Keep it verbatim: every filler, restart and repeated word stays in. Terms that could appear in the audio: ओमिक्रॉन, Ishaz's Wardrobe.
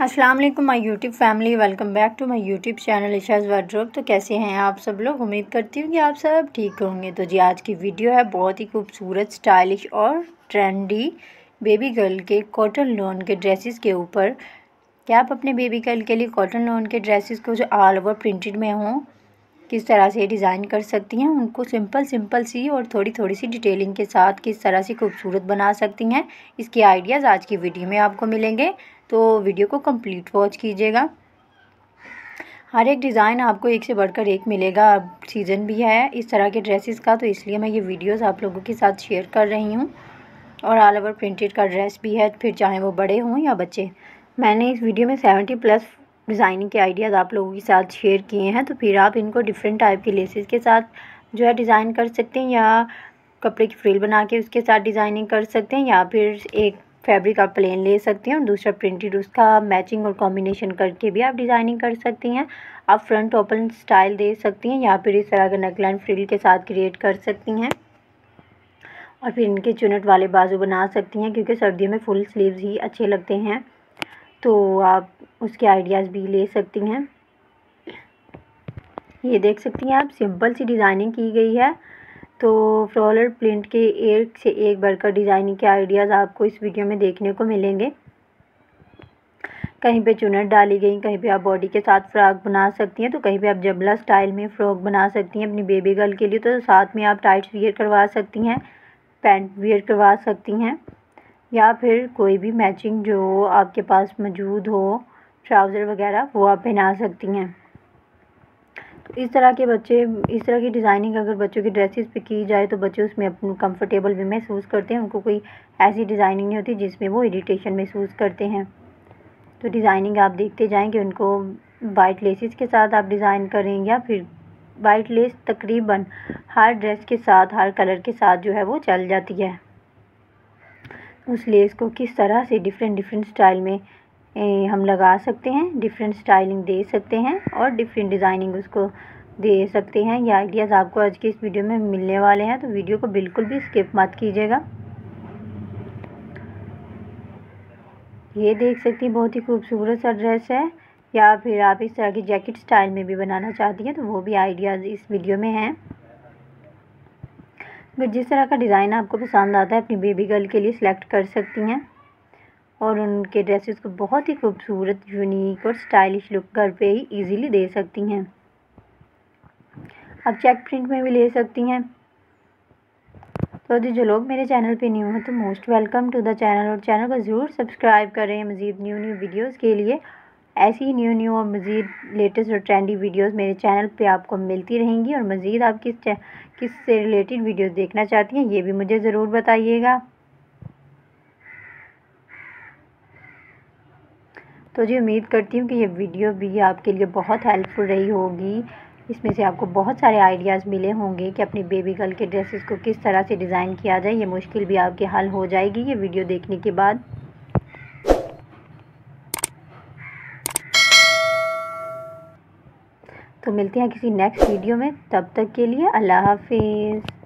अस्सलाम वालेकुम my YouTube family, welcome back to my YouTube channel Isha's wardrobe. तो कैसे हैं आप सब लोग? उम्मीद करती हूँ कि आप सब ठीक होंगे। तो जी आज की वीडियो है बहुत ही खूबसूरत, स्टाइलिश और ट्रेंडी बेबी गर्ल के कॉटन लॉन के ड्रेसेस के ऊपर। क्या आप अपने बेबी गर्ल के लिए कॉटन लॉन के ड्रेसेस को जो ऑल ओवर प्रिंटेड में हों किस तरह से डिज़ाइन कर सकती हैं, उनको सिंपल सिंपल सी और थोड़ी थोड़ी सी डिटेलिंग के साथ किस तरह से खूबसूरत बना सकती हैं, इसके आइडियाज़ आज की वीडियो में आपको मिलेंगे। तो वीडियो को कंप्लीट वॉच कीजिएगा। हर एक डिज़ाइन आपको एक से बढ़कर एक मिलेगा। अब सीज़न भी है इस तरह के ड्रेसेस का, तो इसलिए मैं ये वीडियोस आप लोगों के साथ शेयर कर रही हूँ। और ऑल ओवर प्रिंटेड का ड्रेस भी है, फिर चाहे वो बड़े हों या बच्चे। मैंने इस वीडियो में सेवेंटी प्लस डिज़ाइनिंग के आइडियाज़ आप लोगों के साथ शेयर किए हैं। तो फिर आप इनको डिफरेंट टाइप के लेसेस के साथ जो है डिज़ाइन कर सकते हैं, या कपड़े की फ्रिल बना के उसके साथ डिज़ाइनिंग कर सकते हैं, या फिर एक फैब्रिक आप प्लेन ले सकती हैं और दूसरा प्रिंटेड उसका मैचिंग और कॉम्बिनेशन करके भी आप डिज़ाइनिंग कर सकती हैं। आप फ्रंट ओपन स्टाइल दे सकती हैं, या फिर इस तरह का नेकलाइन फ्रिल के साथ क्रिएट कर सकती हैं, और फिर इनके चुनट वाले बाजू बना सकती हैं, क्योंकि सर्दियों में फुल स्लीव्स ही अच्छे लगते हैं। तो आप उसके आइडियाज़ भी ले सकती हैं। ये देख सकती हैं आप, सिंपल सी डिज़ाइनिंग की गई है। तो फ्लॉरल प्रिंट के एक से एक बढ़कर डिज़ाइनिंग के आइडियाज़ आपको इस वीडियो में देखने को मिलेंगे। कहीं पे चुनट डाली गई, कहीं पे आप बॉडी के साथ फ्रॉक बना सकती हैं, तो कहीं पे आप जबला स्टाइल में फ्रॉक बना सकती हैं अपनी बेबी गर्ल के लिए। तो साथ में आप टाइट्स वियर करवा सकती हैं, पैंट वियर करवा सकती हैं, या फिर कोई भी मैचिंग जो आपके पास मौजूद हो, ट्राउज़र वगैरह, वो आप पहना सकती हैं। तो इस तरह के बच्चे, इस तरह की डिज़ाइनिंग अगर बच्चों की ड्रेसेस पे की जाए तो बच्चे उसमें अपने कंफर्टेबल भी महसूस करते हैं। उनको कोई ऐसी डिज़ाइनिंग नहीं होती जिसमें वो इरिटेशन महसूस करते हैं। तो डिज़ाइनिंग आप देखते जाएँ कि उनको वाइट लेसेस के साथ आप डिज़ाइन करें, या फिर वाइट लेस तकरीबन हर ड्रेस के साथ, हर कलर के साथ जो है वो चल जाती है। उस लेस को किस तरह से डिफरेंट डिफरेंट स्टाइल में ए, हम लगा सकते हैं, डिफरेंट स्टाइलिंग दे सकते हैं और डिफरेंट डिज़ाइनिंग उसको दे सकते हैं। ये आइडियाज़ आपको आज की इस वीडियो में मिलने वाले हैं, तो वीडियो को बिल्कुल भी स्किप मत कीजिएगा। ये देख सकती हैं बहुत ही खूबसूरत सा ड्रेस है, या फिर आप इस तरह की जैकेट स्टाइल में भी बनाना चाहती हैं तो वो भी आइडियाज़ इस वीडियो में हैं। जिस तरह का डिज़ाइन आपको पसंद आता है अपनी बेबी गर्ल के लिए सिलेक्ट कर सकती हैं, और उनके ड्रेसेस को बहुत ही खूबसूरत, यूनिक और स्टाइलिश लुक घर पे ही इजीली दे सकती हैं। आप चेक प्रिंट में भी ले सकती हैं। तो जी जो लोग मेरे चैनल पे न्यू हैं तो most welcome to the channel, और चैनल को ज़रूर सब्सक्राइब करें मज़ीद न्यू न्यू वीडियोज़ के लिए। ऐसी ही न्यू न्यू और मज़ीद लेटेस्ट और ट्रेंडी वीडियोस मेरे चैनल पे आपको मिलती रहेंगी। और मज़ीद आप किस किस से रिलेटेड वीडियोस देखना चाहती हैं ये भी मुझे ज़रूर बताइएगा। तो जी उम्मीद करती हूँ कि ये वीडियो भी आपके लिए बहुत हेल्पफुल रही होगी। इसमें से आपको बहुत सारे आइडियाज़ मिले होंगे कि अपनी बेबी गर्ल के ड्रेसेस को किस तरह से डिज़ाइन किया जाए। ये मुश्किल भी आपके हल हो जाएगी ये वीडियो देखने के बाद। तो मिलते हैं किसी नेक्स्ट वीडियो में, तब तक के लिए अल्लाह हाफिज़।